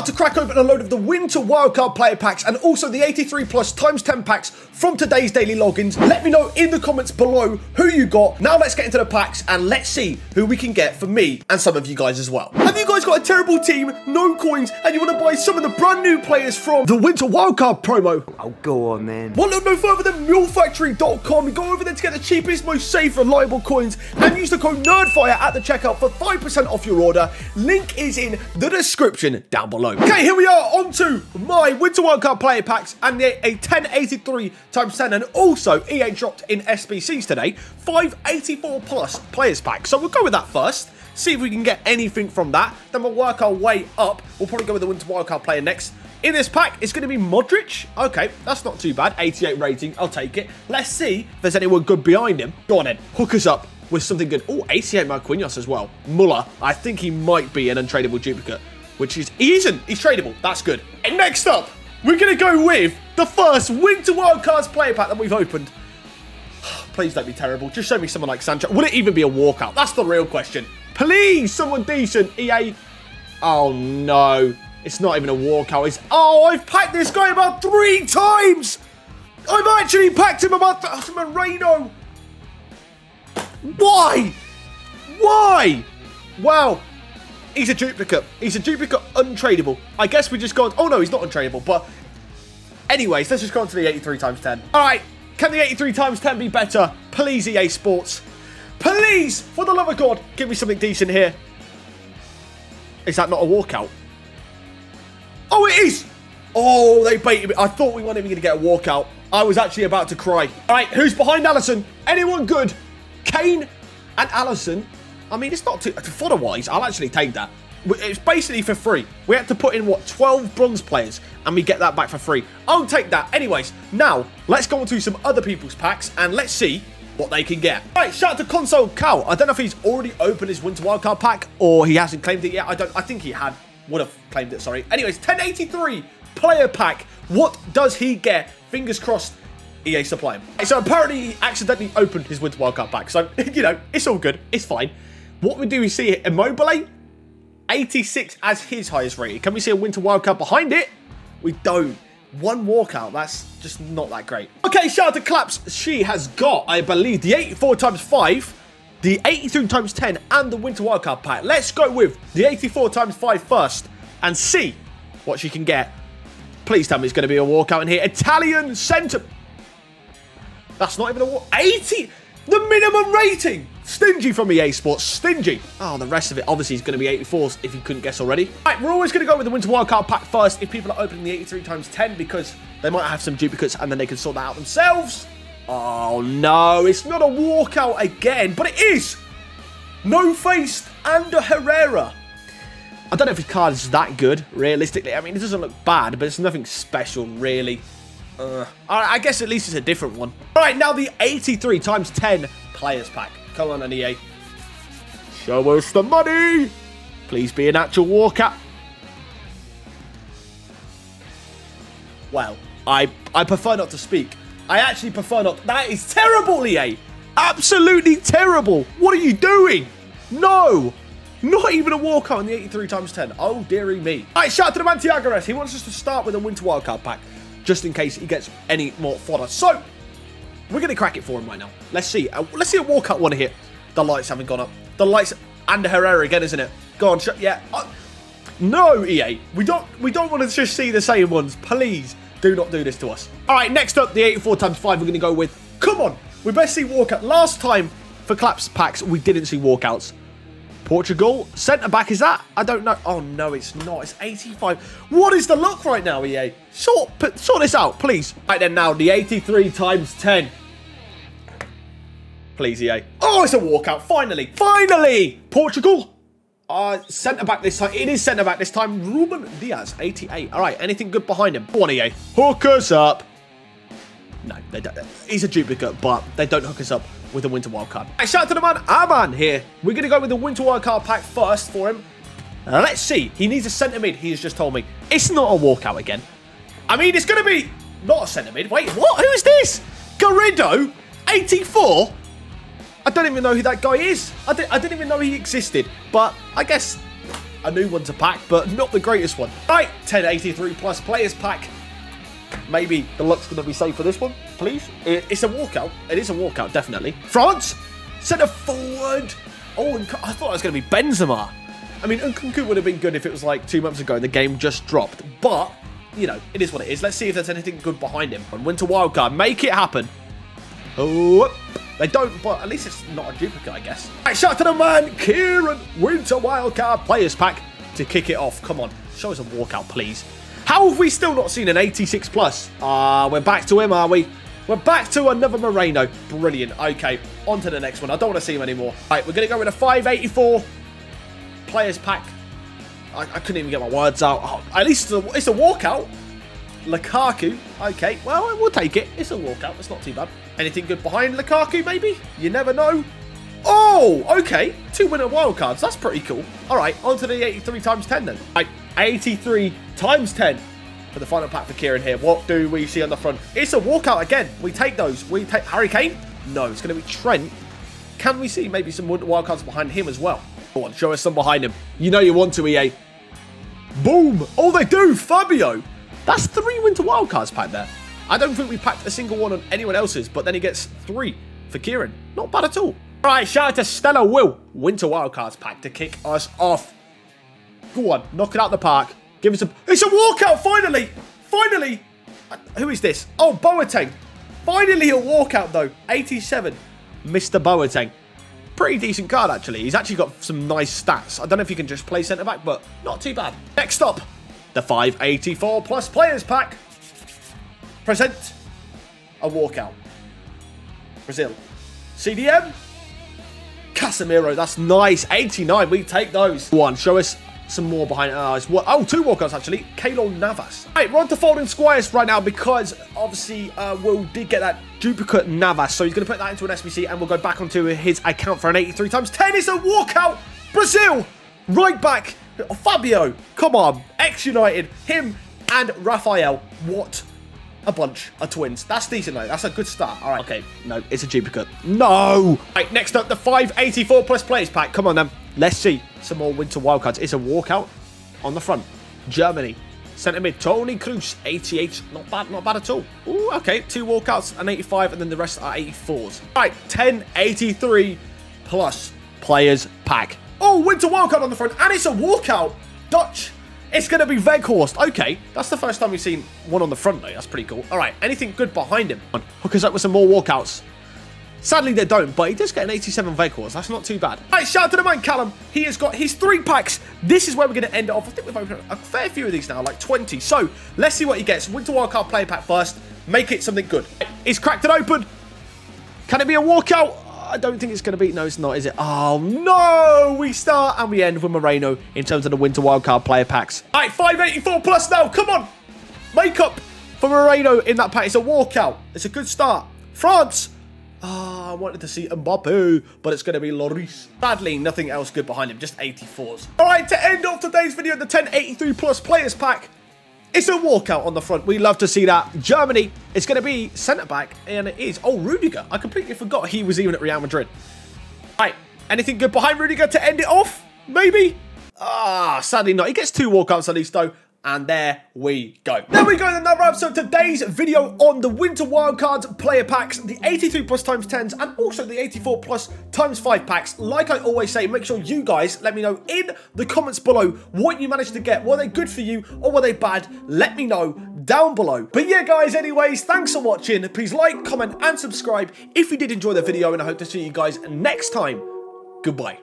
about to crack open a load of the Winter Wildcard player packs and also the 83 plus times 10 packs from today's daily logins. Let me know in the comments below who you got. Now let's get into the packs and let's see who we can get for me and some of you guys as well. Have you guys got a terrible team, no coins, and you want to buy some of the brand new players from the Winter Wildcard promo? Oh, go on then. Well, look no further than mulefactory.com. Go over there to get the cheapest, most safe, reliable coins and use the code NERDFIRE at the checkout for 5% off your order. Link is in the description down below. Okay, here we are on to my Winter Wildcard player packs and they're a 1083 times 10 and also EA dropped in SBCs today 584 plus players pack. So we'll go with that first, see if we can get anything from that. Then we'll work our way up. We'll probably go with the Winter Wildcard player next. In this pack, it's going to be Modric. Okay, that's not too bad. 88 rating, I'll take it. Let's see if there's anyone good behind him. Go on then, hook us up with something good. Oh, 88 Marquinhos as well. Muller, I think he might be an untradeable duplicate, which is, he isn't. He's tradeable. That's good. And next up, we're going to go with the first Winter Wildcards player pack that we've opened. Please don't be terrible. Just show me someone like Sancho. Would it even be a walkout? That's the real question. Please, someone decent, EA. Oh, no. It's not even a walkout. It's, oh, I've packed this guy about 3 times. I've actually packed him about, Moreno. Why? Why? Wow. He's a duplicate. He's a duplicate, untradeable. I guess we just got, oh no, he's not untradeable. But anyways, let's just go on to the 83 times 10. All right. Can the 83 times 10 be better? Please, EA Sports. Please, for the love of God, give me something decent here. Is that not a walkout? Oh, it is! Oh, they baited me. I thought we weren't even going to get a walkout. I was actually about to cry. All right, who's behind Alisson? Anyone good? Kane and Alisson. I mean, it's not too... fodder-wise, I'll actually take that. It's basically for free. We had to put in, what, 12 bronze players, and we get that back for free. I'll take that. Anyways, now, let's go on to some other people's packs, and let's see what they can get. All right, shout out to Console Cal. I don't know if he's already opened his Winter Wildcard pack, or he hasn't claimed it yet. I think he had... would have claimed it, sorry. Anyways, 1083 player pack. What does he get? Fingers crossed, EA supply him. So apparently he accidentally opened his Winter Wildcard pack. So, you know, it's all good. It's fine. What we do, we see here, Immobile, 86 as his highest rating. Can we see a Winter Wildcard behind it? We don't. 1 walkout. That's just not that great. Okay, shout out to Claps. She has got, I believe, the 84 times 5. The 83 times 10 and the Winter Wildcard pack. Let's go with the 84 times 5 first and see what she can get. Please tell me it's going to be a walkout in here. Italian centre. That's not even a walkout. 80. The minimum rating. Stingy from EA Sports. Stingy. Oh, the rest of it obviously is going to be 84s if you couldn't guess already. All right, we're always going to go with the Winter Wildcard pack first if people are opening the 83 times 10 because they might have some duplicates and then they can sort that out themselves. Oh, no, it's not a walkout again, but it is. No-faced and a Herrera. I don't know if his card is that good, realistically. I mean, it doesn't look bad, but it's nothing special, really. I guess at least it's a different one. All right, now the 83 times 10 players pack. Come on, EA. Show us the money. Please be an actual walkout. Well, I prefer not to speak. I actually prefer not. That is terrible, EA. Absolutely terrible. What are you doing? No. Not even a walkout in the 83 times 10. Oh, dearie me. All right, shout out to the man Tiagares. He wants us to start with a Winter Wildcard pack, just in case he gets any more fodder. So, we're going to crack it for him right now. Let's see. Let's see a walkout one here. The lights haven't gone up. The lights and Herrera again, isn't it? Go on, shut. Yeah. No, EA. We don't want to just see the same ones. Please. Do not do this to us. All right, next up, the 84 times 5 we're going to go with. Come on. We best see walkout. Last time for Claps packs, we didn't see walkouts. Portugal. Centre-back, is that? I don't know. Oh, no, it's not. It's 85. What is the luck right now, EA? Sort this out, please. All right, then now, the 83 times 10. Please, EA. Oh, it's a walkout. Finally. Finally. Portugal. Centre-back this time. It is centre-back this time. Ruben Diaz, 88. All right, anything good behind him? Go on, EA. Hook us up. No, they don't. He's a duplicate, but they don't hook us up with a Winter Wildcard. Right, shout out to the man Aman here. We're going to go with the Winter Wildcard pack first for him. Let's see. He needs a centre-mid, he has just told me. It's not a walkout again. I mean, it's going to be not a centre-mid. Wait, what? Who is this? Garrido, 84? I don't even know who that guy is. I didn't even know he existed, but I guess a new one to pack, but not the greatest one. Right, 1083 plus players pack. Maybe the luck's going to be safe for this one, please. It's a walkout. It is a walkout, definitely. France, centre forward. Oh, and I thought it was going to be Benzema. I mean, Nkunku would have been good if it was like 2 months ago and the game just dropped. But, you know, it is what it is. Let's see if there's anything good behind him. And Winter Wildcard, make it happen. Oh, they don't, but at least it's not a duplicate, I guess. Right, shout out to the man, Kieran. Winter Wildcard Players Pack to kick it off. Come on, show us a walkout, please. How have we still not seen an 86 plus? We're back to him, are we? We're back to another Moreno. Brilliant. Okay, on to the next one. I don't want to see him anymore. All right, we're going to go with a 584 Players Pack. I couldn't even get my words out. Oh, at least it's a walkout. Lukaku. Okay, well, we'll take it. It's a walkout. It's not too bad. Anything good behind Lukaku, maybe? You never know. Oh, okay. 2 winner wildcards. That's pretty cool. All right, on to the 83 times 10 then. All right, 83 times 10 for the final pack for Kieran here. What do we see on the front? It's a walkout again. We take those. We take Harry Kane? No, it's going to be Trent. Can we see maybe some wildcards behind him as well? Go on, show us some behind him. You know you want to, EA. Boom. Oh, they do. Fabio. That's 3 winter wildcards packed there. I don't think we packed a single one on anyone else's, but then he gets 3 for Kieran. Not bad at all. All right, shout out to Stella Will. Winter wildcards pack to kick us off. Go on, knock it out the park. Give us a... It's a walkout, finally. Finally. Who is this? Oh, Boateng. Finally a walkout, though. 87. Mr. Boateng. Pretty decent card, actually. He's actually got some nice stats. I don't know if you can just play centre-back, but not too bad. Next up, the 584 plus players pack. Present a walkout. Brazil. CDM. Casemiro. That's nice. 89. We take those. Go on. Show us some more behind us. Oh, 2 walkouts, actually. Keylor Navas. All right, we're on to folding Squires right now because, obviously, Will did get that duplicate Navas. So he's going to put that into an SBC, and we'll go back onto his account for an 83 times 10. It's a walkout. Brazil. Right back. Fabio. Come on. Ex-United. Him and Raphael. What? A bunch of twins. That's decent, though. That's a good start. All right. Okay. No, it's a duplicate. No. All right, next up, the 584 plus players pack. Come on, then. Let's see some more winter wildcards. It's a walkout on the front. Germany. Centre mid, Toni Kroos. 88. Not bad. Not bad at all. Ooh, okay. 2 walkouts, an 85, and then the rest are 84s. All right. 1083 plus players pack. Oh, winter wildcard on the front, and it's a walkout. Dutch. It's going to be Weghorst. Okay, that's the first time we've seen one on the front, though. That's pretty cool. All right, anything good behind him? Hook us up with some more walkouts. Sadly, they don't, but he does get an 87 Weghorst. That's not too bad. All right, shout out to the man, Callum. He has got his 3 packs. This is where we're going to end it off. I think we've opened a fair few of these now, like 20. So let's see what he gets. Winter Wildcard player pack first. Make it something good. He's cracked it open. Can it be a walkout? I don't think it's going to be. No, it's not, is it? Oh, no. We start and we end with Moreno in terms of the winter wildcard player packs. All right, 584 plus now. Come on. Make up for Moreno in that pack. It's a walkout. It's a good start. France. Ah, I wanted to see Mbappé, but it's going to be Lloris. Sadly, nothing else good behind him. Just 84s. All right, to end off today's video, the 1083 plus players pack. It's a walkout on the front. We love to see that. Germany, it's going to be centre-back, and it is. Oh, Rudiger. I completely forgot he was even at Real Madrid. All right, anything good behind Rudiger to end it off? Maybe? Ah, sadly not. He gets 2 walkouts at least, though. And there we go. There we go, that wraps up today's video on the Winter Wildcards player packs, the 83 plus times 10s, and also the 84 plus times 5 packs. Like I always say, make sure you guys let me know in the comments below what you managed to get. Were they good for you or were they bad? Let me know down below. But yeah, guys, anyways, thanks for watching. Please like, comment, and subscribe if you did enjoy the video, and I hope to see you guys next time. Goodbye.